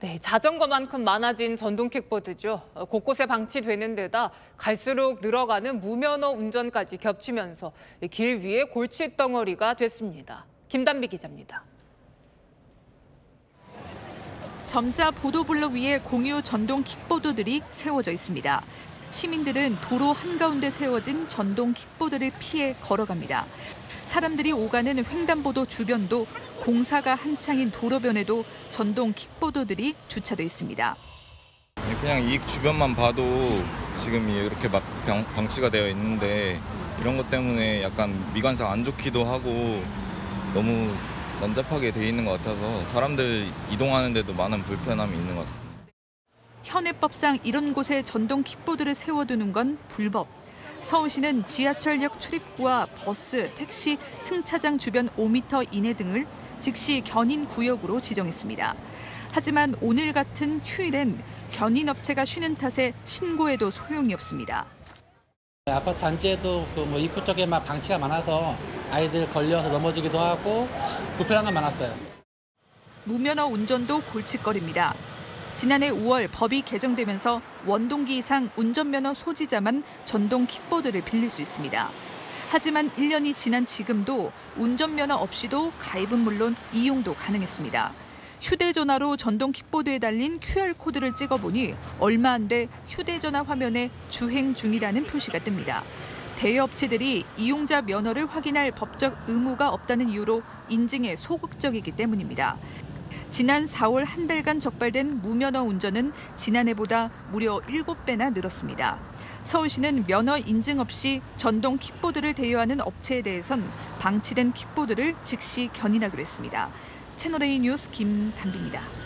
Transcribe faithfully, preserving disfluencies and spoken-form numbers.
네, 자전거만큼 많아진 전동킥보드죠. 곳곳에 방치되는 데다 갈수록 늘어가는 무면허 운전까지 겹치면서 길 위에 골칫덩어리가 됐습니다. 김단비 기자입니다. 점자 보도블럭 위에 공유 전동킥보드들이 세워져 있습니다. 시민들은 도로 한가운데 세워진 전동킥보드를 피해 걸어갑니다. 사람들이 오가는 횡단보도 주변도, 공사가 한창인 도로변에도 전동 킥보드들이 주차돼 있습니다. 그냥 이 주변만 봐도 지금 이렇게 막 방치가 되어 있는데 이런 것 때문에 약간 미관상 안 좋기도 하고 너무 난잡하게 돼 있는 것 같아서 사람들 이동하는 데도 많은 불편함이 있는 것 같습니다. 현행법상 이런 곳에 전동 킥보드를 세워두는 건 불법. 서울시는 지하철역 출입구와 버스, 택시, 승차장 주변 오 미터 이내 등을 즉시 견인 구역으로 지정했습니다. 하지만 오늘 같은 휴일엔 견인 업체가 쉬는 탓에 신고해도 소용이 없습니다. 아파트 단지에도 그 뭐 입구 쪽에 막 방치가 많아서 아이들 걸려서 넘어지기도 하고 불편한 건 많았어요. 무면허 운전도 골칫거리입니다. 지난해 오월 법이 개정되면서 원동기 이상 운전면허 소지자만 전동 킥보드를 빌릴 수 있습니다. 하지만 일 년이 지난 지금도 운전면허 없이도 가입은 물론 이용도 가능했습니다. 휴대전화로 전동 킥보드에 달린 큐알코드를 찍어보니 얼마 안 돼 휴대전화 화면에 주행 중이라는 표시가 뜹니다. 대여업체들이 이용자 면허를 확인할 법적 의무가 없다는 이유로 인증에 소극적이기 때문입니다. 지난 사월 한 달간 적발된 무면허 운전은 지난해보다 무려 일곱 배나 늘었습니다. 서울시는 면허 인증 없이 전동 킥보드를 대여하는 업체에 대해선 방치된 킥보드를 즉시 견인하기로 했습니다. 채널A 뉴스 김단비입니다.